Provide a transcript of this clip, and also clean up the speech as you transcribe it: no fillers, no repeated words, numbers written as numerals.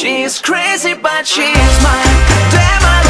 She's crazy, but she's mine. Damn, I